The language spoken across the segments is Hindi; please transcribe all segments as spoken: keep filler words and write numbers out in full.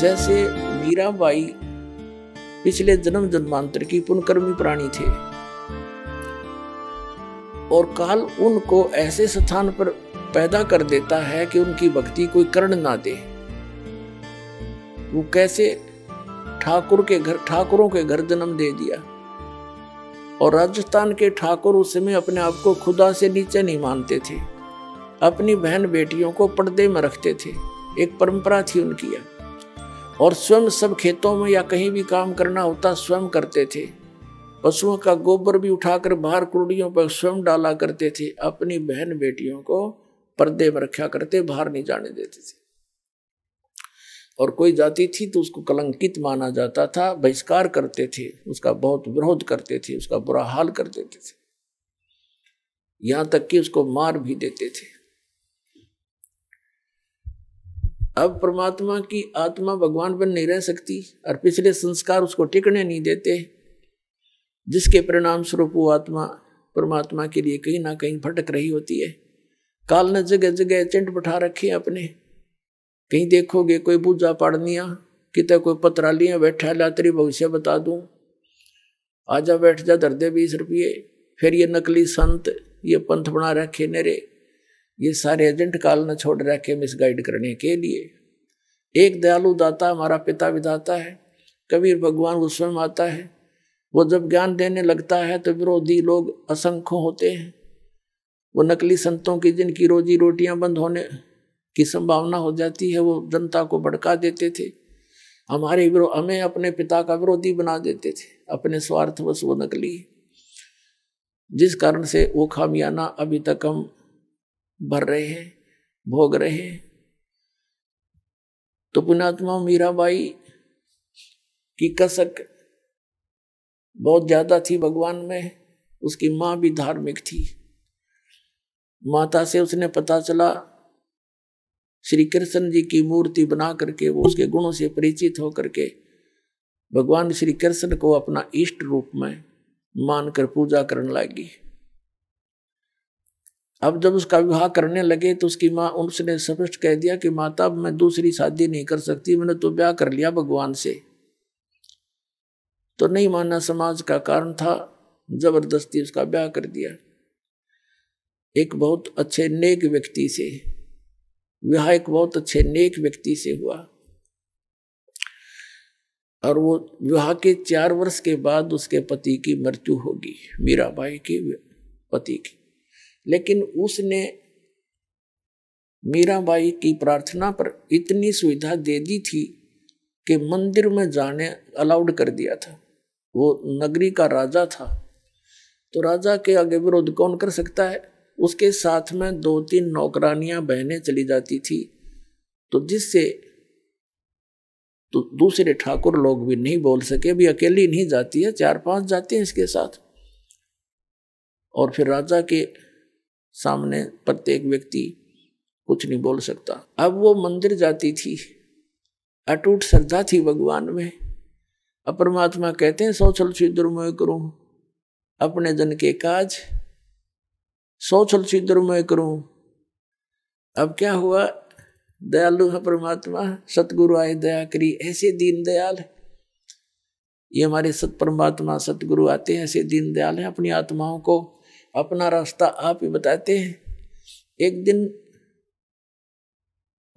जैसे मीराबाई पिछले जन्म जन्मांतर की पुनर्कर्मी प्राणी थे और काल उनको ऐसे स्थान पर पैदा कर देता है कि उनकी भक्ति कोई कर्ण ना दे। वो कैसे ठाकुर के घर ठाकुरों के घर जन्म दे दिया और राजस्थान के ठाकुर उस समय अपने आप को खुदा से नीचे नहीं मानते थे, अपनी बहन बेटियों को पर्दे में रखते थे, एक परंपरा थी उनकी। और स्वयं सब खेतों में या कहीं भी काम करना होता स्वयं करते थे, पशुओं का गोबर भी उठाकर बाहर कुर्डियों पर स्वयं डाला करते थे, अपनी बहन बेटियों को पर्दे में रखा करते, बाहर नहीं जाने देते थे। और कोई जाती थी तो उसको कलंकित माना जाता था, बहिष्कार करते थे, उसका बहुत विरोध करते थे, उसका बुरा हाल कर देते थे, यहां तक कि उसको मार भी देते थे। अब परमात्मा की आत्मा भगवान बन नहीं रह सकती और पिछले संस्कार उसको टिकने नहीं देते, जिसके परिणाम स्वरूप वो आत्मा परमात्मा के लिए कहीं ना कहीं भटक रही होती है। काल ने जगह जगह एजेंट बैठा रखे अपने, कहीं देखोगे कोई पूजा पाड़निया कितने, कोई पतरा लिया बैठा, ला तेरी भविष्य बता दूं, आजा बैठ जा, दर दे बीस रुपये। फिर ये नकली संत, ये पंथ बना रखे नेरे, ये सारे एजेंट काल न छोड़ रखे मिसगाइड करने के लिए। एक दयालु दाता हमारा पिता विधाता है, कबीर भगवान वो स्वयं आता है, वो जब ज्ञान देने लगता है तो विरोधी लोग असंख्य होते हैं, वो नकली संतों की जिनकी रोजी रोटियां बंद होने की संभावना हो जाती है, वो जनता को भड़का देते थे, हमारे विरोध हमें अपने पिता का विरोधी बना देते थे, अपने स्वार्थवश वो नकली, जिस कारण से वो खामियाना अभी तक हम भर रहे हैं, भोग रहे हैं। तो पुण्यात्मा मीराबाई की कसक बहुत ज्यादा थी भगवान में, उसकी माँ भी धार्मिक थी, माता से उसने पता चला श्री कृष्ण जी की मूर्ति बना करके वो उसके गुणों से परिचित होकर के भगवान श्री कृष्ण को अपना इष्ट रूप में मानकर पूजा करने लगी। अब जब उसका विवाह करने लगे तो उसकी माँ उसने स्पष्ट कह दिया कि माता मैं दूसरी शादी नहीं कर सकती, मैंने तो ब्याह कर लिया भगवान से। तो नहीं माना, समाज का कारण था, जबरदस्ती उसका ब्याह कर दिया एक बहुत अच्छे नेक व्यक्ति से, विवाह एक बहुत अच्छे नेक व्यक्ति से हुआ। और वो विवाह के चार वर्ष के बाद उसके पति की मृत्यु होगी, मीराबाई के पति की। लेकिन उसने मीराबाई की प्रार्थना पर इतनी सुविधा दे दी थी कि मंदिर में जाने अलाउड कर दिया था। वो नगरी का राजा था, तो राजा के आगे विरोध कौन कर सकता है। उसके साथ में दो तीन नौकरानियां बहनें चली जाती थी, तो जिससे तो दूसरे ठाकुर लोग भी नहीं बोल सके, भी अकेली नहीं जाती है, चार पांच जाते हैं इसके साथ। और फिर राजा के सामने प्रत्येक व्यक्ति कुछ नहीं बोल सकता। अब वो मंदिर जाती थी, अटूट श्रद्धा थी भगवान में। अब परमात्मा कहते हैं सौ छल दुर्मय करूं अपने जन के काज, सौ छल दुर्मय करूं। अब क्या हुआ, दयालु है परमात्मा, सतगुरु आए दया करी, ऐसे दीन दयाल है ये हमारे सत परमात्मा, सतगुरु आते हैं, ऐसे दीन दयाल है, अपनी आत्माओं को अपना रास्ता आप ही बताते हैं। एक दिन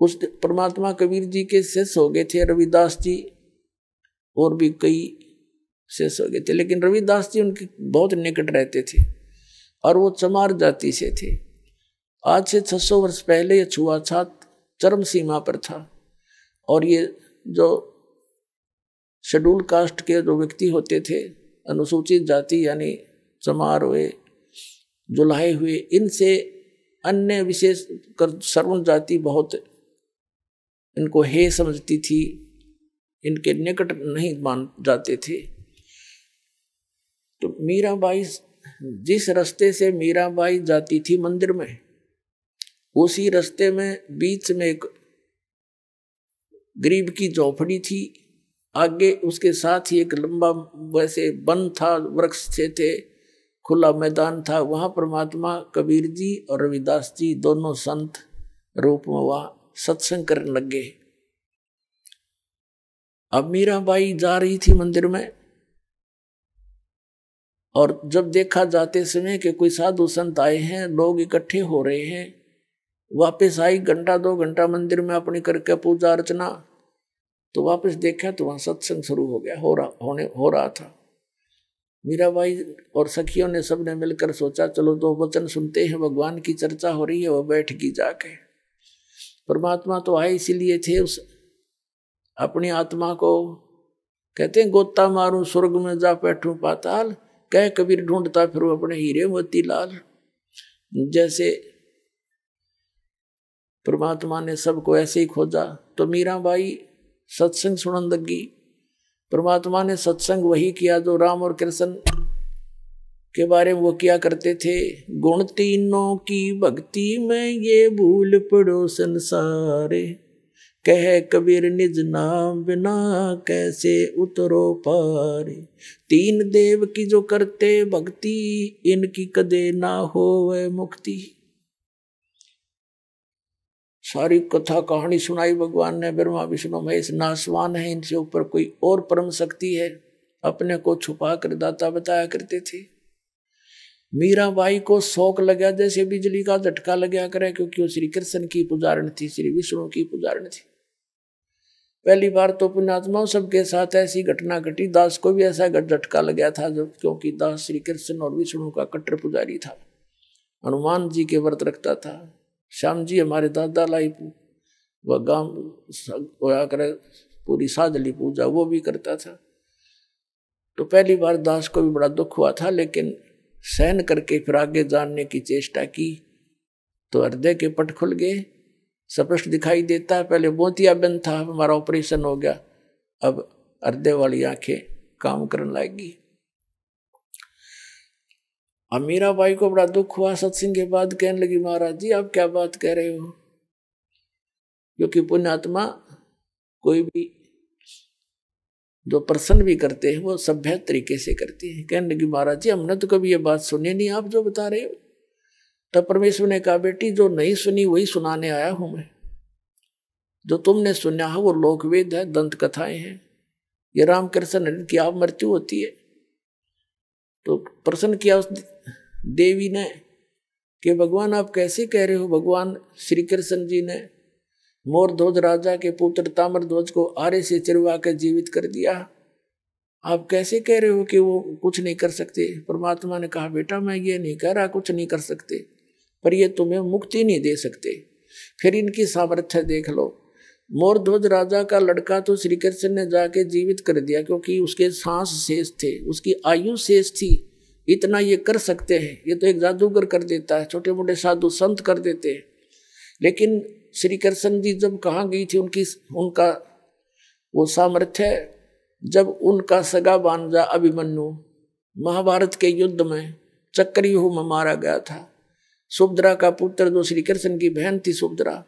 उस परमात्मा कबीर जी के शिष्य हो गए थे, रविदास जी और भी कई शिष्य हो गए थे, लेकिन रविदास जी उनके बहुत निकट रहते थे और वो चमार जाति से थे। आज से छह सौ वर्ष पहले ये छुआछात चरम सीमा पर था और ये जो शेड्यूल कास्ट के जो व्यक्ति होते थे, अनुसूचित जाति यानी चमार हुए, जुलाहे हुए, इनसे अन्य विशेष कर सर्वण जाति बहुत इनको हे समझती थी, इनके निकट नहीं मान जाते थे। तो मीराबाई जिस रास्ते से मीराबाई जाती थी मंदिर में, उसी रास्ते में बीच में एक गरीब की झोपड़ी थी, आगे उसके साथ ही एक लंबा वैसे वन था, वृक्ष से थे, खुला मैदान था, वहाँ परमात्मा कबीर जी और रविदास जी दोनों संत रूप में वहाँ सत्संग करने लग गए। अब मीरा बाई जा रही थी मंदिर में, और जब देखा जाते समय कि कोई साधु संत आए हैं, लोग इकट्ठे हो रहे हैं, वापस आई घंटा दो घंटा मंदिर में अपनी करके पूजा अर्चना, तो वापस देखा तो वहाँ सत्संग शुरू हो गया हो रहा होने हो रहा था। मीराबाई और सखियों ने सबने मिलकर सोचा चलो दो वचन सुनते हैं, भगवान की चर्चा हो रही है, वह बैठ की जाके। परमात्मा तो आए इसीलिए थे, उस अपनी आत्मा को कहते हैं गोता मारूं स्वर्ग में जा बैठूं पाताल, कह कबीर ढूंढता फिर अपने हीरे मोती लाल। जैसे परमात्मा ने सबको ऐसे ही खोजा, तो मीराबाई सत्संग सुनन लगी। परमात्मा ने सत्संग वही किया जो राम और कृष्ण के बारे में वो किया करते थे। गुण तीनों की भक्ति में ये भूल पड़ो संसारे, कह कबीर निज नाम बिना कैसे उतरो पारे। तीन देव की जो करते भक्ति, इनकी कदे ना होवे मुक्ति। सारी कथा कहानी सुनाई भगवान ने, ब्रह्मा विष्णु महेश नासवान है, इनसे ऊपर कोई और परम शक्ति है, अपने को छुपा कर दाता बताया करते थे। मीराबाई को शौक लगा जैसे बिजली का झटका लगा करे, क्योंकि वो श्री कृष्ण की पुजारण थी, श्री विष्णु की पुजारण थी। पहली बार तो पुण्यात्माओं सबके साथ ऐसी घटना घटी, दास को भी ऐसा झटका लगा था जब, क्योंकि दास श्री कृष्ण और विष्णु का कट्टर पुजारी था, हनुमान जी के व्रत रखता था। श्याम जी हमारे दादा लाई वह गांव होया कर पूरी साधली पूजा वो भी करता था। तो पहली बार दास को भी बड़ा दुख हुआ था, लेकिन सहन करके फिर आगे जानने की चेष्टा की तो हृदय के पट खुल गए, स्पष्ट दिखाई देता है। पहले मोतिया बंद था, हमारा ऑपरेशन हो गया, अब हृदय वाली आंखें काम करने लगी। मीराबाई को बड़ा दुख हुआ, सत्संग के बाद कहने लगी महाराज जी आप क्या बात कह रहे हो, क्योंकि पुण्यात्मा कोई भी जो प्रसन्न भी करते हैं वो सभ्य तरीके से करते हैं। कहने लगी महाराज जी हमने तो कभी ये बात सुनी नहीं, आप जो बता रहे हो। तब परमेश्वर ने कहा बेटी जो नहीं सुनी वही सुनाने आया हूं मैं, जो तुमने सुना है वो लोकवेद है, दंत कथाएं हैं, ये रामकृष्ण की आप मृत्यु होती है। तो प्रश्न किया उस देवी ने कि भगवान आप कैसे कह रहे हो, भगवान श्री कृष्ण जी ने मोरध्वज राजा के पुत्र ताम्रध्वज को आरे से चिरवा के जीवित कर दिया, आप कैसे कह रहे हो कि वो कुछ नहीं कर सकते। परमात्मा ने कहा बेटा मैं ये नहीं कह रहा कुछ नहीं कर सकते, पर ये तुम्हें मुक्ति नहीं दे सकते। फिर इनकी सामर्थ्य देख लो, मोरध्वज राजा का लड़का तो श्री कृष्ण ने जाके जीवित कर दिया, क्योंकि उसके सांस शेष थे, उसकी आयु शेष थी, इतना ये कर सकते हैं। ये तो एक जादूगर कर देता है, छोटे मोटे साधु संत कर देते हैं। लेकिन श्री कृष्ण जी जब कहाँ गई थी उनकी उनका वो सामर्थ्य, जब उनका सगा बांजा अभिमन्यु महाभारत के युद्ध में चक्रव्यूह में मारा गया था, सुभद्रा का पुत्र जो श्री कृष्ण की बहन थी सुभद्रा,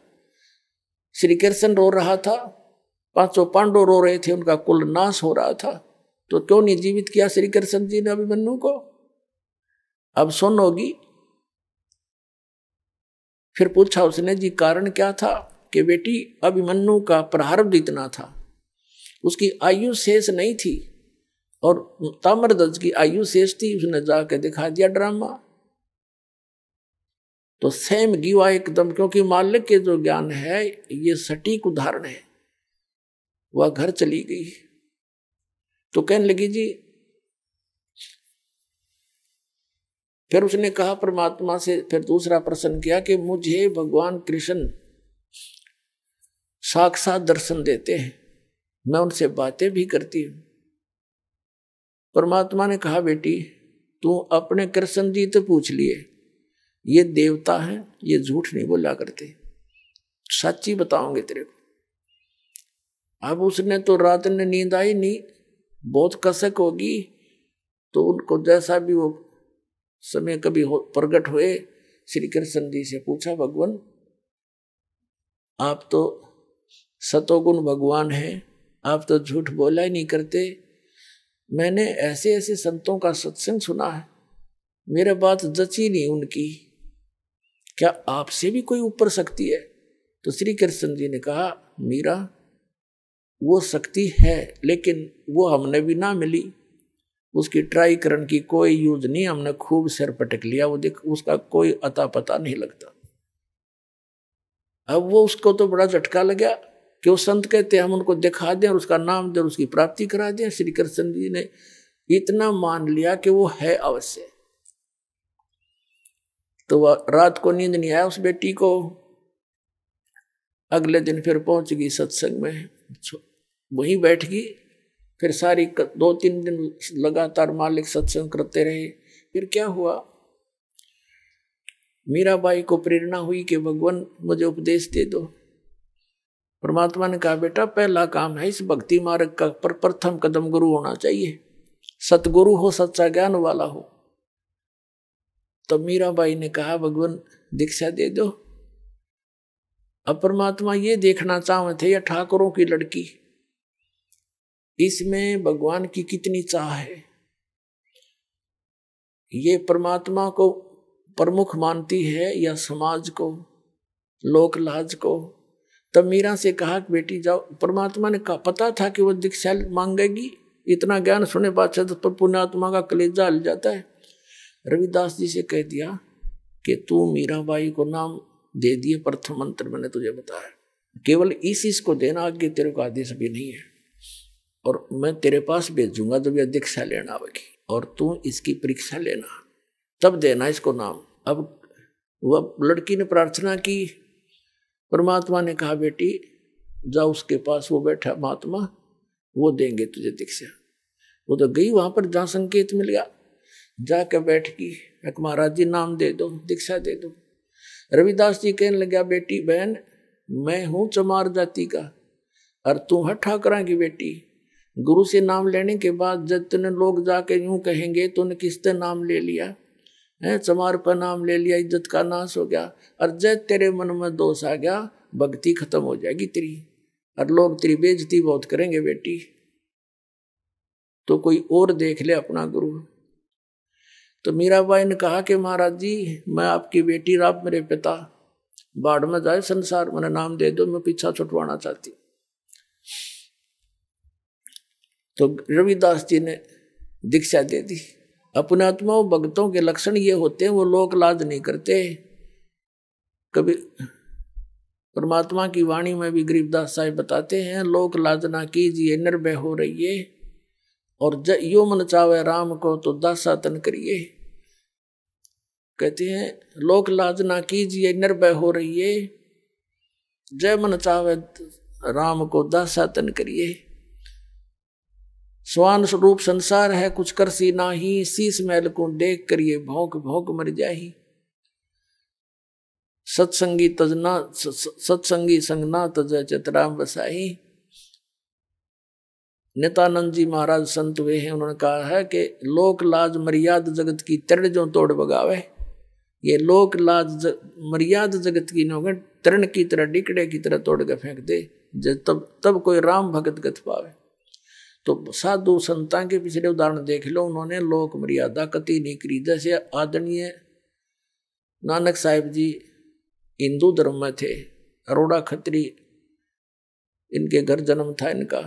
श्री कृष्ण रो रहा था, पांचों पांडव रो रहे थे, उनका कुल नाश हो रहा था, तो क्यों नहीं जीवित किया श्री कृष्ण जी ने अभिमन्यु को। अब सुन होगी। फिर पूछा उसने जी कारण क्या था, कि बेटी अभिमन्यु का प्रारब्ध इतना था, उसकी आयु शेष नहीं थी, और ताम्रध्वज की आयु शेष थी, उसने जाके दिखा दिया ड्रामा। तो सेम गीवा एकदम, क्योंकि मालिक के जो ज्ञान है ये सटीक उदाहरण है। वह घर चली गई तो कहने लगी जी, फिर उसने कहा परमात्मा से, फिर दूसरा प्रश्न किया कि मुझे भगवान कृष्ण साक्षात दर्शन देते हैं, मैं उनसे बातें भी करती हूं। परमात्मा ने कहा बेटी तू अपने कृष्ण जी तो पूछ लिए, ये देवता है, ये झूठ नहीं बोला करते, सच्ची बताओगे तेरे को। अब उसने तो रात ने नींद आई नहीं, बहुत कसक होगी, तो उनको जैसा भी वो समय कभी हो प्रकट हुए, श्री कृष्ण जी से पूछा भगवान आप तो सतोगुण भगवान हैं, आप तो झूठ बोला ही नहीं करते, मैंने ऐसे ऐसे संतों का सत्संग सुना है, मेरा बात जची नहीं उनकी, क्या आपसे भी कोई ऊपर शक्ति है। तो श्री कृष्ण जी ने कहा मीरा वो शक्ति है, लेकिन वो हमने भी ना मिली, उसकी ट्राई करने की कोई यूज नहीं, हमने खूब सिर पटक लिया, वो देख उसका कोई अता पता नहीं लगता। अब वो उसको तो बड़ा झटका लगा कि वो संत कहते हैं हम उनको दिखा दें और उसका नाम दें, उसकी प्राप्ति करा दें। श्री कृष्ण जी ने इतना मान लिया कि वो है अवश्य। तो वह रात को नींद नहीं आया उस बेटी को, अगले दिन फिर पहुंच गई सत्संग में, वहीं बैठ गई। फिर सारी दो तीन दिन लगातार मालिक सत्संग करते रहे। फिर क्या हुआ, मीराबाई को प्रेरणा हुई कि भगवान मुझे उपदेश दे दो। परमात्मा ने कहा बेटा पहला काम है इस भक्ति मार्ग का पर प्रथम कदम गुरु होना चाहिए, सतगुरु हो, सच्चा ज्ञान वाला हो। तो मीराबाई ने कहा भगवान दीक्षा दे दो। अब परमात्मा ये देखना चाहते थे या ठाकुरों की लड़की इसमें भगवान की कितनी चाह है। ये परमात्मा को प्रमुख मानती है या समाज को, लोकलाज को। तब मीरा से कहा कि बेटी जाओ, परमात्मा ने कहा पता था कि वो दीक्षा मांगेगी, इतना ज्ञान सुने बादशाह तो पुण्यात्मा का कलेजा हिल जाता है। रविदास जी से कह दिया कि तू मीराबाई को नाम दे दिए प्रथम मंत्र, मैंने तुझे बताया केवल इस इसको देना, आगे तेरे को आदेश भी नहीं है, और मैं तेरे पास भेजूंगा जब यह दीक्षा लेना आवेगी और तू इसकी परीक्षा लेना, तब देना इसको नाम। अब वह लड़की ने प्रार्थना की, परमात्मा ने कहा बेटी जा उसके पास, वो बैठा महात्मा, वो देंगे तुझे दीक्षा। वो तो गई वहां पर जहाँ संकेत मिल गया, जाकर बैठ गई, महाराज जी नाम दे दो, दीक्षा दे दो। रविदास जी कहने लगे बेटी बहन मैं हूँ चमार जाति का और तू है ठाकरा की बेटी, गुरु से नाम लेने के बाद जब तूने लोग जाके यूं कहेंगे तूने किसने नाम ले लिया है, चमार पर नाम ले लिया, इज्जत का नाश हो गया, और जब तेरे मन में दोष आ गया भक्ति खत्म हो जाएगी तेरी और लोग तेरी बेइज्जती बहुत करेंगे बेटी, तो कोई और देख ले अपना गुरु। तो मीराबाई ने कहा कि महाराज जी मैं आपकी बेटी, आप मेरे पिता, बाढ़ में जाए संसार, मैंने नाम दे दो, मैं पीछा छुटवाना चाहती। तो रविदास जी ने दीक्षा दे दी। पुण्यात्मा भक्तों के लक्षण ये होते हैं, वो लोक लाज नहीं करते। कभी परमात्मा की वाणी में भी गरीबदास साहब बताते हैं लोक लाज ना कीजिए, निर्भय हो रहिए और यो मन चावे राम को तो दासातन करिए। कहते हैं लोक लाज ना कीजिए निर्भय हो रहिए, जय मन चावे राम को दासातन करिए। स्वान स्वरूप संसार है कुछ करसी नाही, शीस महल को देख करिए भौंक भौंक मर जाही। सत्संगी तजना सत्संगी संगना तजय चितराम बसाही। नित्यानंद जी महाराज संत हुए हैं, उन्होंने कहा है कि लोक लाज मर्याद जगत की तरण जो तोड़ बगावे। ये लोक लाज मर्याद जगत की नौगे तरण की तरह डिकड़े की तरह तोड़ के फेंक दे, जब तब तब कोई राम भगत गत पावे। तो साधु संतां के पिछले उदाहरण देख लो, उन्होंने लोक मर्यादा कति नहीं करी। जैसे आदरणीय नानक साहिब जी हिंदू धर्म में थे, अरोड़ा खत्री इनके घर जन्म था इनका,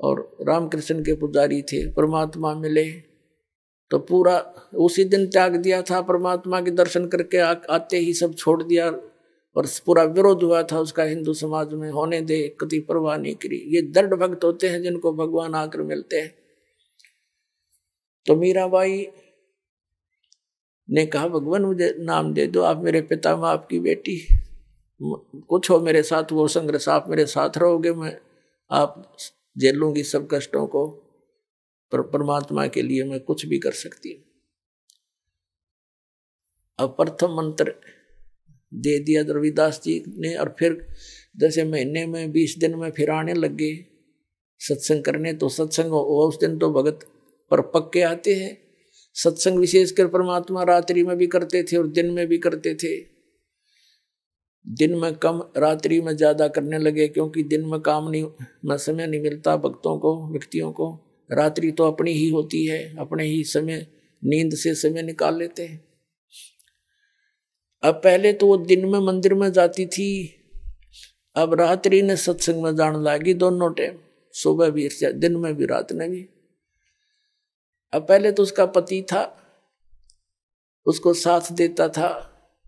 और रामकृष्ण के पुजारी थे। परमात्मा मिले तो पूरा उसी दिन त्याग दिया था, परमात्मा के दर्शन करके आ, आते ही सब छोड़ दिया, और पूरा विरोध हुआ था उसका हिंदू समाज में, होने दे कति परवाह नहीं करी। ये दृढ़ भक्त होते हैं जिनको भगवान आकर मिलते हैं। तो मीराबाई ने कहा भगवान मुझे नाम दे दो, आप मेरे पिता, मैं आपकी बेटी, कुछ हो मेरे साथ वो संघर्ष, आप मेरे साथ रहोगे, मैं आप झेलूंगी सब कष्टों को, पर परमात्मा के लिए मैं कुछ भी कर सकती हूँ। अब प्रथम मंत्र दे दिया रविदास जी ने, और फिर जैसे महीने में बीस दिन में फिर आने लगे सत्संग करने। तो सत्संग हो उस दिन तो भगत पर पक्के आते हैं, सत्संग विशेषकर परमात्मा रात्रि में भी करते थे और दिन में भी करते थे। दिन में कम रात्रि में ज़्यादा करने लगे, क्योंकि दिन में काम नहीं न समय नहीं मिलता भक्तों को, व्यक्तियों को, रात्रि तो अपनी ही होती है, अपने ही समय नींद से समय निकाल लेते हैं। अब पहले तो वो दिन में मंदिर में जाती थी, अब रात्रि ने सत्संग में जान लागी दोनों टाइम, सुबह भी दिन में भी रात ने भी। अब पहले तो उसका पति था, उसको साथ देता था,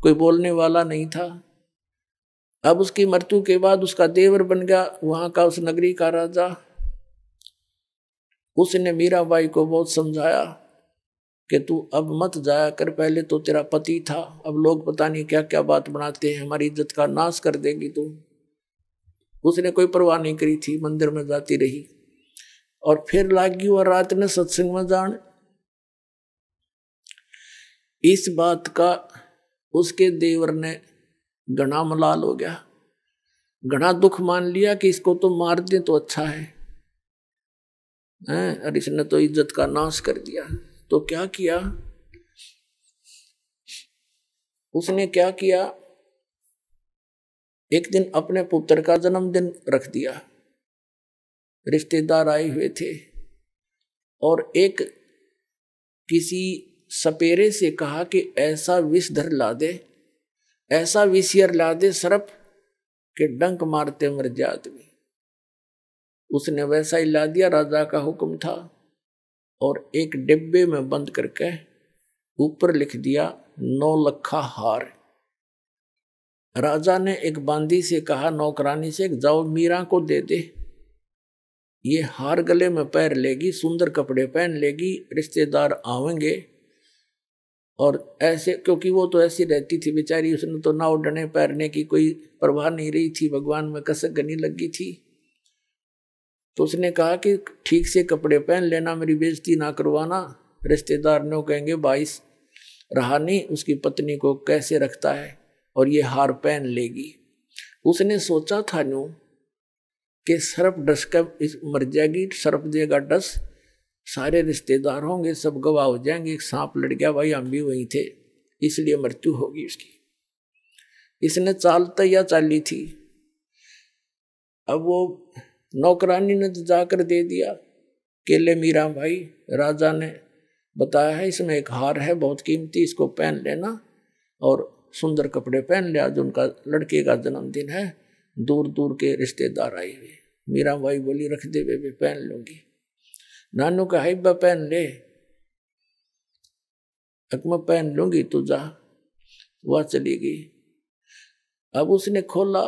कोई बोलने वाला नहीं था। अब उसकी मृत्यु के बाद उसका देवर बन गया वहां का उस नगरी का राजा। उसने मीराबाई को बहुत समझाया कि तू अब मत जाया कर, पहले तो तेरा पति था, अब लोग पता नहीं क्या क्या बात बनाते हैं, हमारी इज्जत का नाश कर देगी तू। उसने कोई परवाह नहीं करी थी, मंदिर में जाती रही और फिर लागी और रात ने सत्संग में जान। इस बात का उसके देवर ने घना मलाल हो गया, घना दुख मान लिया कि इसको तो मार दे तो अच्छा है, हैं? और इसने तो इज्जत का नाश कर दिया। तो क्या किया उसने, क्या किया, एक दिन अपने पुत्र का जन्मदिन रख दिया। रिश्तेदार आए हुए थे और एक किसी सपेरे से कहा कि ऐसा विषधर ला दे, ऐसा विषधर ला दे सरप के डंक मारते मर जाए आदमी। उसने वैसा ही ला दिया, राजा का हुक्म था, और एक डिब्बे में बंद करके ऊपर लिख दिया नौ लखा हार। राजा ने एक बांदी से कहा, नौकरानी से, जाओ मीरा को दे दे, ये हार गले में पैर लेगी, सुंदर कपड़े पहन लेगी, रिश्तेदार आवेंगे। और ऐसे क्योंकि वो तो ऐसी रहती थी बेचारी, उसने तो ना उड़ने पैरने की कोई परवाह नहीं रही थी, भगवान में कसक गनी लगी थी। तो उसने कहा कि ठीक से कपड़े पहन लेना, मेरी बेइज्जती ना करवाना, रिश्तेदार ने कहेंगे बाईस रहा नहीं उसकी पत्नी को कैसे रखता है, और ये हार पहन लेगी। उसने सोचा था न्यू कि सर्प डस का इस मर जाएगी, सर्प देगा डस, सारे रिश्तेदार होंगे, सब गवाह हो जाएंगे, एक सांप लड़ गया भाई, हम भी वहीं थे, इसलिए मृत्यु होगी उसकी। इसने चाल तैया चाली थी। अब वो नौकरानी ने जाकर दे दिया केले मीरा भाई, राजा ने बताया है इसमें एक हार है बहुत कीमती, इसको पहन लेना और सुंदर कपड़े पहन लिया, जो उनका लड़के का जन्मदिन है, दूर दूर के रिश्तेदार आए हुए। मीरा भाई बोली रख दे बेबे पहन लूंगी। नानू का हिब्बा पहन ले, अकमा पहन लूंगी तो जा। वह चली गई। अब उसने खोला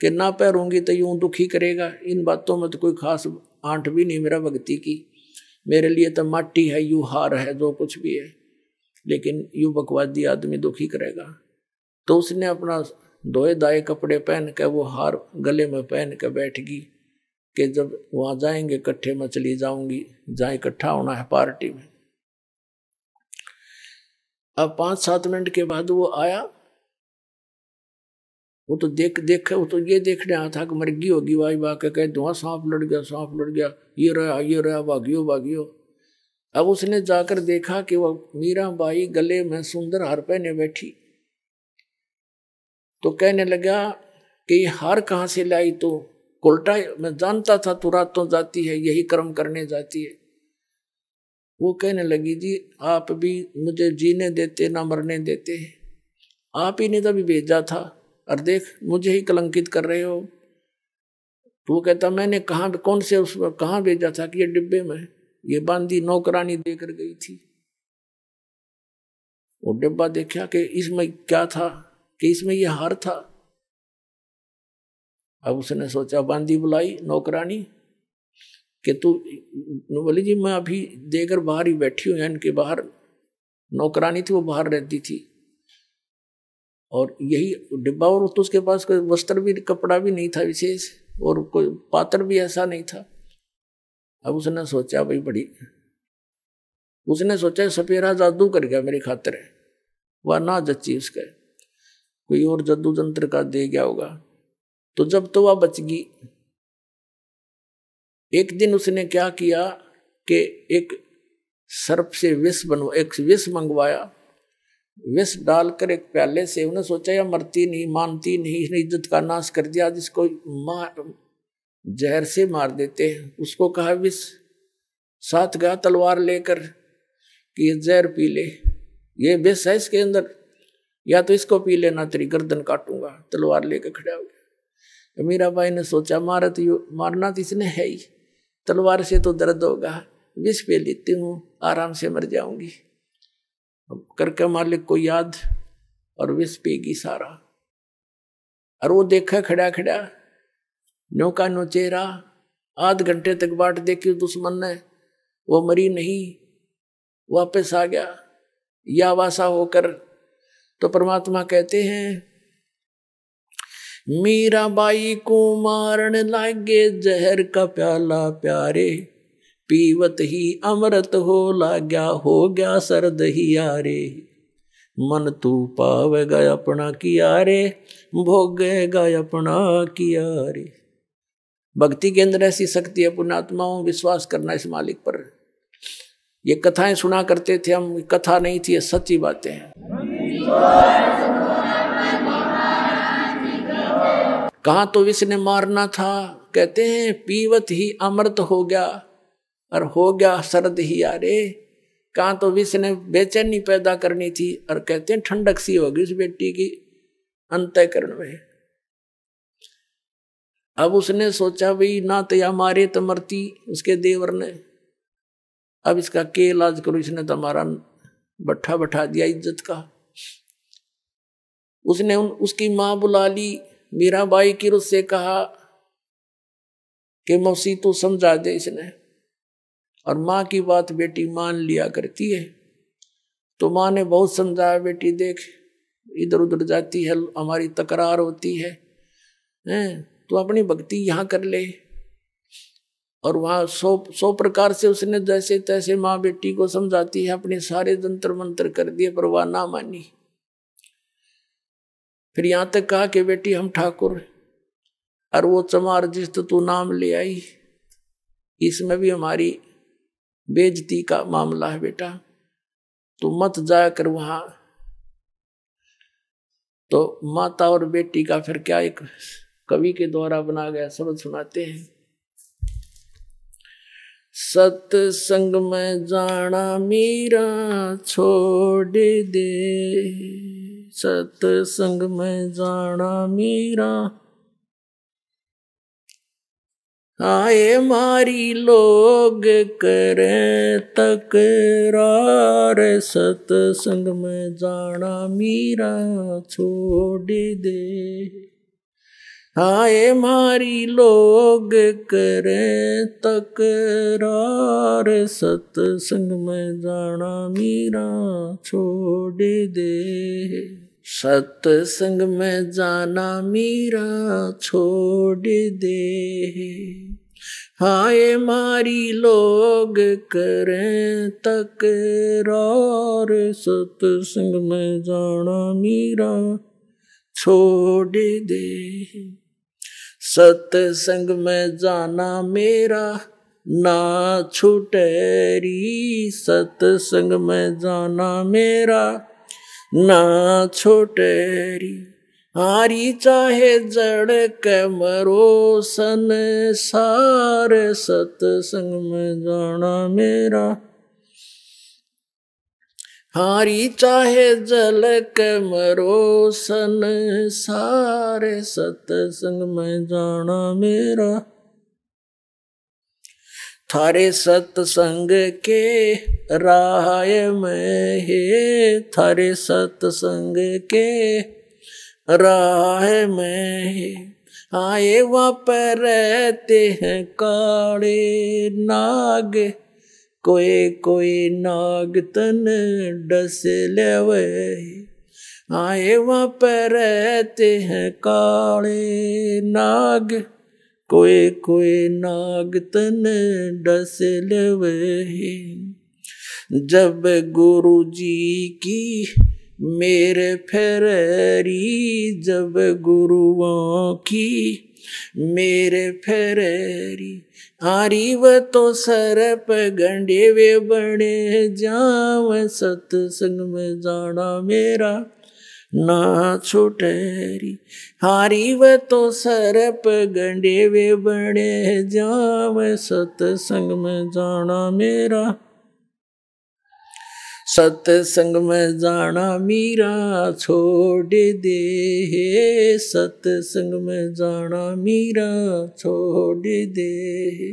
कि ना पैरूंगी तो यूं दुखी करेगा, इन बातों में तो कोई खास आंट भी नहीं मेरा भक्ति की, मेरे लिए तो माटी है, यू हार है, जो कुछ भी है, लेकिन यू बकवादी आदमी दुखी करेगा। तो उसने अपना धोए दाए कपड़े पहन कर वो हार गले में पहन कर बैठ गई कि जब वहाँ जाएंगे इकट्ठे में चली जाऊंगी, जहाँ इकट्ठा होना है पार्टी में। अब पाँच सात मिनट के बाद वो आया, वो तो देख देख वो तो ये देख रहा था कि मर्गी होगी, वाह वाह के कह धुआं, सांप लड़ गया, सांप लड़ गया, ये रहा ये रहा, भागियो भागियो। अब उसने जाकर देखा कि वह मीरा बाई गले में सुंदर हार पहने बैठी, तो कहने लगा कि ये हार कहाँ से लाई तो उल्टा, मैं जानता था तू रातों जाती है, यही कर्म करने जाती है। वो कहने लगी जी आप भी मुझे जीने देते ना मरने देते, आप ही ने तभी भेजा था, और देख मुझे ही कलंकित कर रहे हो। तो वो कहता मैंने कहाँ, कौन से उसमें कहाँ भेजा था कि ये डिब्बे में, ये बांधी नौकरानी देकर गई थी। वो डिब्बा देखा कि इसमें क्या था, कि इसमें यह हार था। अब उसने सोचा, बांदी बुलाई नौकरानी कि तू, बोली जी मैं अभी देकर बाहर ही बैठी हूँ, इनके बाहर नौकरानी थी, वो बाहर रहती थी, और यही डिब्बा, और तो उसके पास कोई वस्त्र भी कपड़ा भी नहीं था विशेष, और कोई पात्र भी ऐसा नहीं था। अब उसने सोचा भाई बड़ी, उसने सोचा सपेरा जादू कर गया मेरी खातिर है, वह ना जची उसका कोई और जादू जंत्र का दे गया होगा। तो जब तो वह बच गई। एक दिन उसने क्या किया कि एक सर्प से विष बनवा एक विष मंगवाया, विष डालकर एक प्याले से। उन्हें सोचा यह मरती नहीं, मानती नहीं, इसने इज्जत का नाश कर दिया, जिसको मार जहर से मार देते हैं। उसको कहा विष, साथ गया तलवार लेकर कि ये जहर पी ले, ये विष है इसके अंदर, या तो इसको पी लेना तेरी गर्दन काटूंगा। तलवार लेकर खड़ा हो गया। मीराबाई ने सोचा मारा तो यू मारना तो इसने है ही, तलवार से तो दर्द होगा, विष पे लेती हूँ आराम से मर जाऊंगी। करके मालिक को याद और विष पेगी सारा। और वो देखा खड़ा खड़ा नौका नो चेहरा, आध घंटे तक बाट देखी दुश्मन ने, वो मरी नहीं, वापस आ गया या वासा होकर। तो परमात्मा कहते हैं, मीराबाई को मारने लागे जहर का प्याला प्यारे, पीवत ही अमृत हो लाग्या हो गया सरद ही यारे, मन तू पावेगा अपना किया रे भोगेगा अपना किया रे। भक्ति के अंदर ऐसी शक्ति है पुण्यात्माओं, विश्वास करना इस मालिक पर। ये कथाएं सुना करते थे हम, कथा नहीं थी, ये सच्ची बातें हैं। कहाँ तो इसने मारना था, कहते हैं पीवत ही अमृत हो गया और हो गया सर्द ही यारे। कहाँ तो इसने बेचैनी पैदा करनी थी और कहते हैं ठंडक सी होगी उस बेटी की अंतःकरण में। अब उसने सोचा भाई ना तो या मारे तो मरती उसके देवर ने, अब इसका के इलाज करो, इसने तो हमारा बट्ठा बैठा दिया इज्जत का। उसने उन, उसकी माँ बुला ली मीराबाई की, उससे कहा कि मौसी तू समझा दे इसने। और माँ की बात बेटी मान लिया करती है। तो माँ ने बहुत समझाया, बेटी देख इधर उधर जाती है, हमारी तकरार होती है, हैं तो अपनी भक्ति यहाँ कर ले। और वहाँ सौ सौ प्रकार से उसने जैसे तैसे माँ बेटी को समझाती है, अपने सारे जंतर मंतर कर दिए, पर वह ना मानी। फिर यहाँ तक कहा कि बेटी हम ठाकुर और वो चमार जिस तो तू नाम ले आई, इसमें भी हमारी बेइज्जती का मामला है बेटा, तू मत जाया कर वहाँ। तो माता और बेटी का फिर क्या एक कवि के द्वारा बना गया शब्द सुनाते हैं। सत्संग में जाना मीरा छोड़ दे, सत्संग में जाना मीरा आए मारी लोग करें तकरार, सत्संग में जाना मीरा छोड़ दे, आए मारी लोग करें तकरार, सत्संग में जाना मीरा छोड़ दे, सत्संग में जाना मीरा छोड़ दे, आए मारी लोग करें तकरार, सत्संग में जाना मीरा छोड़ दे, सत्संग में जाना मेरा ना छुटेरी, सत्संग में जाना मेरा ना छुटेरी, हारी चाहे जड़ के मरो संसार, सत्संग में जाना मेरा हारी चाहे जल के मरो संसार, सत्संग में जाना मेरा, थारे सत्संग के राह में है, थारे सत्संग के राह में है, आए वहाँ पर रहते हैं काले नाग, कोई कोई नाग तन डस लेवे, आए वहाँ पर रहते हैं काले नाग, कोई कोई नाग तन डस लेवे, जब गुरु जी की मेरे फेरी, जब गुरुओं की मेरे फेरी, हारी व तो सरप गंडे वे बने जाव, सत्संग में जाना मेरा ना छुटेरी, हारी व तो सरप गंडे वे बने जाव, सत्संग में जाना मेरा, सत्संग में जाना मीरा छोड़ दे हे, सत्संग में जाना मीरा छोड़ दे हे।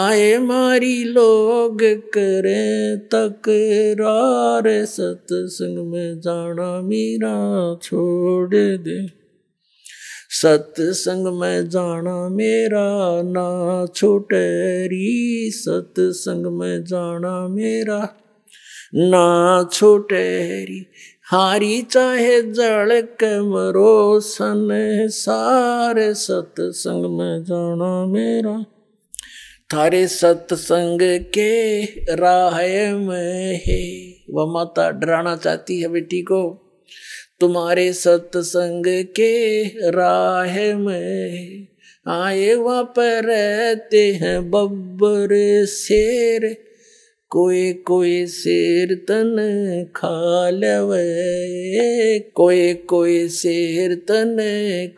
आए मारी लोग करें तकरार, सत्संग में जाना मीरा छोड़ दे। सत्संग में जाना मेरा ना छूटरी, सत्संग में जाना मेरा ना छूटरी। हारी चाहे जड़ के मरो संसार, सत्संग में जाना मेरा। थारे सत्संग के राह में है, वह माता डराना चाहती है बेटी को। तुम्हारे सत्संग के राह में आए, वहाँ पर रहते हैं बब्बर शेर, कोई कोई शेर तन खा लवे, कोई कोई शेर तन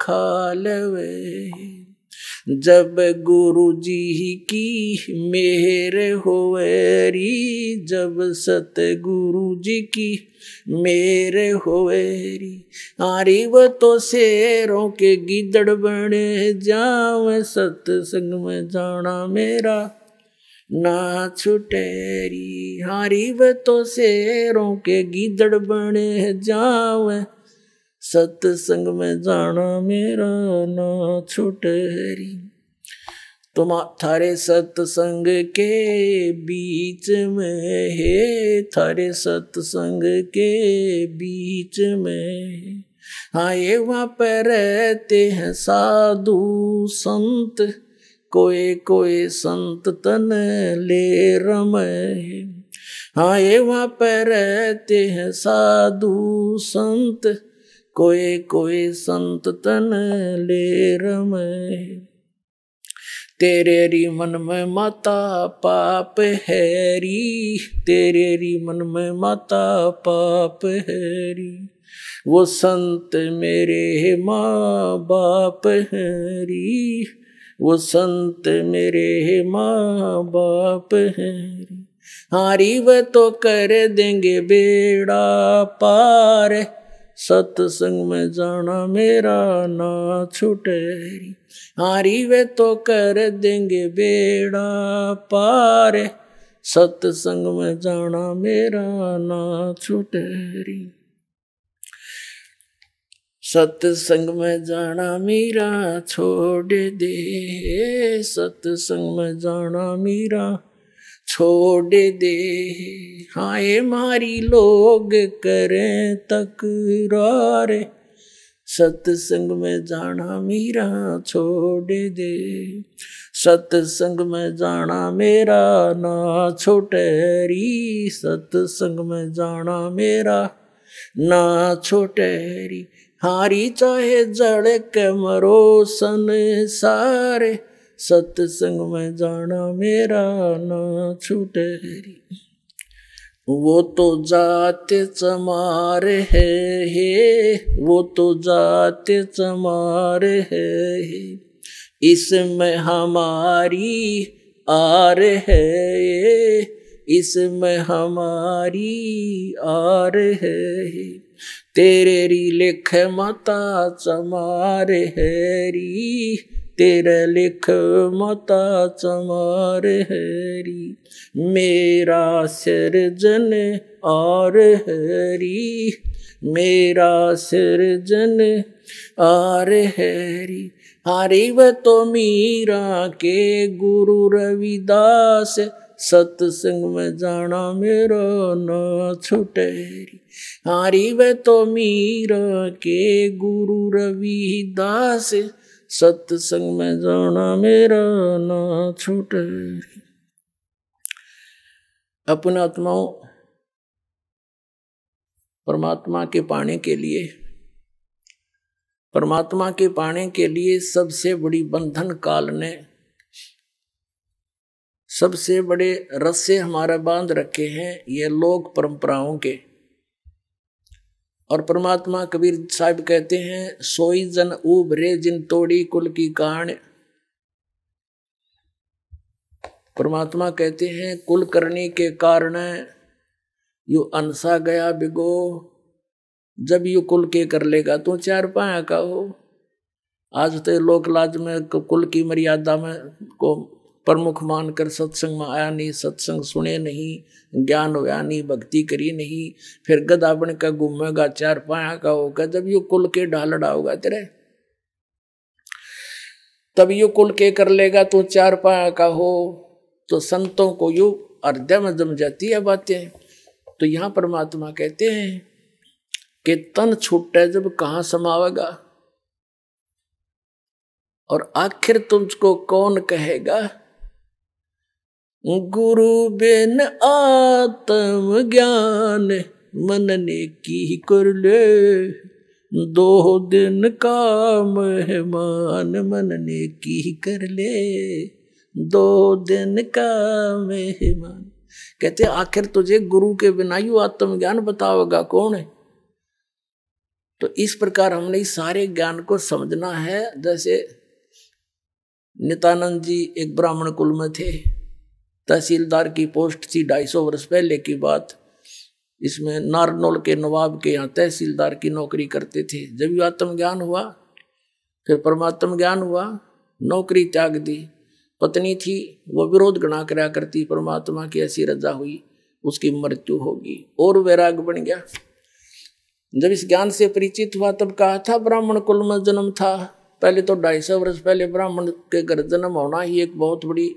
खा लवे। जब गुरु जी की मेहर होवेरी, जब सतगुरु जी की मेरे होवेरी। आरी व तो शेरों के गिदड़ बने जावे, सत्संग में जाना मेरा ना छुटेरी। हारी व तो शेरों के गिदड़ बने जावे, सत्संग में जाना मेरा ना छुटेरी। तुम थारे सत्संग के बीच में है, थारे सत्संग के बीच में आए, वहाँ पर रहते हैं साधु संत, कोई कोई संत तन ले रमे। आए वहाँ पर रहते हैं साधु संत, कोई कोई संत तन ले रमे। तेरे री मन में माता पाप है री, तेरे री मन में माता पाप है री। वो संत मेरे माँ बाप है री, वो संत मेरे माँ बाप है री। हारी वह तो कर देंगे बेड़ा पार, सत्संग में जाना मेरा ना छुटेरी। हारी वे तो कर देंगे बेड़ा पार, सत्संग में जाना मेरा ना छुटेरी। सत्संग में जाना मेरा छोड़ दे, सत्संग में जाना मेरा छोड़ दे। हाय मारी लोग करें तकरार, सत्संग में जाना मेरा छोड़ दे। सत्संग में जाना मेरा ना छोटेरी, सत्संग में जाना मेरा ना छोटेरी। हारी चाहे जड़ के मरो संसार, सत्संग में जाना मेरा ना छूटेरी। वो तो जात चमार है हे, वो तो जात चमार है हे। इसमें हमारी आर है, इसमें हमारी आर है। तेरे री लिख माता चमार है री, तेरे लिख माता चमार हरी। मेरा सिरजन आर हरी, मेरा सिरजन आर हरी। हरी व तो मीरा के गुरु रविदास, सत्संग में जाना मेरा ना छुटेरी। हरी व तो मीरा के गुरु रविदास, सत्संग में जाना मेरा ना छूटे। अपने आत्माओं परमात्मा के पाने के लिए, परमात्मा के पाने के लिए सबसे बड़ी बंधन काल ने सबसे बड़े रस्से हमारा बांध रखे हैं, ये लोक परंपराओं के। और परमात्मा कबीर साहब कहते हैं, सोई जन उभरे जिन तोड़ी कुल की कान। परमात्मा कहते हैं कुल करने के कारण यू अनसा गया बिगो, जब यू कुल के कर लेगा तो चार पाया का हो। आज तो लोक लाज में कुल की मर्यादा में को प्रमुख मानकर सत्संग में आया नहीं, सत्संग सुने नहीं, ज्ञान होया नहीं, भक्ति करी नहीं, फिर गधा बन का घूमेगा, चार पाया का होगा। जब यू कुल के ढालड़ा होगा तेरे, तब यू कुल के कर लेगा तो चार पाया का हो। तो संतों को यू हृदय में जम जाती है बातें। तो यहाँ परमात्मा कहते हैं कि तन छूटे जब कहाँ समावेगा, और आखिर तुझको कौन कहेगा। गुरु बिन आत्म ज्ञान मनने की कर ले, दो दिन का मेहमान मनने की कर ले, दो दिन का मेहमान। कहते आखिर तुझे गुरु के बिना यू आत्मज्ञान बताओगा कौन है। तो इस प्रकार हमने इस सारे ज्ञान को समझना है। जैसे नित्यानंद जी एक ब्राह्मण कुल में थे, तहसीलदार की पोस्ट थी, ढाई सौ वर्ष पहले की बात। इसमें नारनौल के नवाब के यहाँ तहसीलदार की नौकरी करते थे। जब ये आत्मज्ञान हुआ, फिर परमात्म ज्ञान हुआ, नौकरी त्याग दी। पत्नी थी, वो विरोध गणा कराया करती, परमात्मा की ऐसी रजा हुई उसकी मृत्यु होगी, और वैराग बन गया। जब इस ज्ञान से परिचित हुआ तब कहा था ब्राह्मण कुल में जन्म था। पहले तो ढाई सौ वर्ष पहले ब्राह्मण के घर जन्म होना ही एक बहुत बड़ी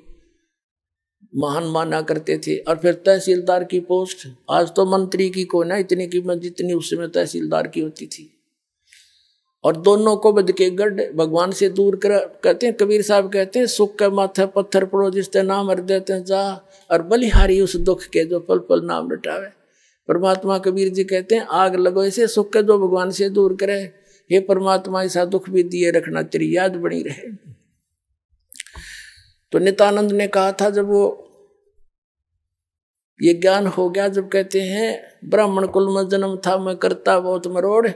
महान माना करते थे। और फिर तहसीलदार की पोस्ट, आज तो मंत्री की कोई ना इतनी कीमत जितनी उस समय तहसीलदार की होती थी। और दोनों को बद के गढ़ भगवान से दूर कर। कहते हैं कबीर साहब कहते हैं, सुख के माथे पत्थर पड़ो जिसते नाम हर देते जा, और बलिहारी उस दुख के जो पल पल नाम लटावे। परमात्मा कबीर जी कहते हैं आग लगो इसे सुख के जो भगवान से दूर करे। हे परमात्मा ऐसा दुख भी दिए रखना, तेरी याद बनी रहे। तो नित्यानंद ने कहा था जब वो ये ज्ञान हो गया, जब कहते हैं ब्राह्मण कुल में जन्म था, मैं करता बहुत मरोड़,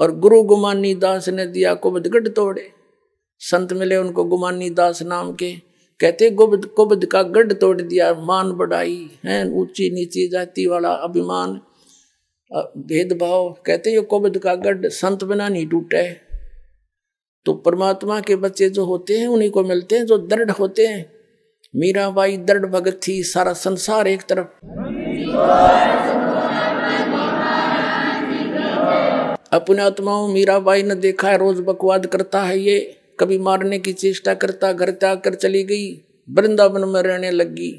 और गुरु गुमानी दास ने दिया कुबद गढ़ तोड़े। संत मिले उनको गुमानी दास नाम के, कहते गुबद कुबद का गढ़ तोड़ दिया। मान बढ़ाई है, ऊंची नीची जाति वाला अभिमान भेदभाव, कहते ये कुबद का गढ़ संत बिना नहीं टूटे। तो परमात्मा के बच्चे जो होते हैं उन्हीं को मिलते हैं जो दृढ़ होते हैं। मीराबाई दृढ़ भगत थी, सारा संसार एक तरफ। अपने आत्माओं मीराबाई ने देखा है, रोज बकवाद करता है ये, कभी मारने की चेष्टा करता, घर त्याग कर चली गई, वृंदावन में रहने लगी।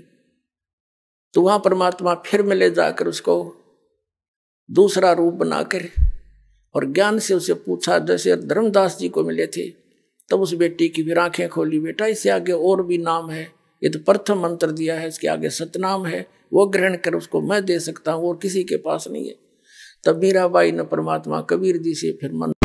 तो वहां परमात्मा फिर मिले जाकर उसको दूसरा रूप बनाकर, और ज्ञान से उसे पूछा जैसे धर्मदास जी को मिले थे। तब उस बेटी की फिर आंखें खोली, बेटा इससे आगे और भी नाम है, ये तो प्रथम मंत्र दिया है, इसके आगे सतनाम है, वो ग्रहण कर, उसको मैं दे सकता हूँ और किसी के पास नहीं है। तब मीराबाई ने परमात्मा कबीर जी से फिर मन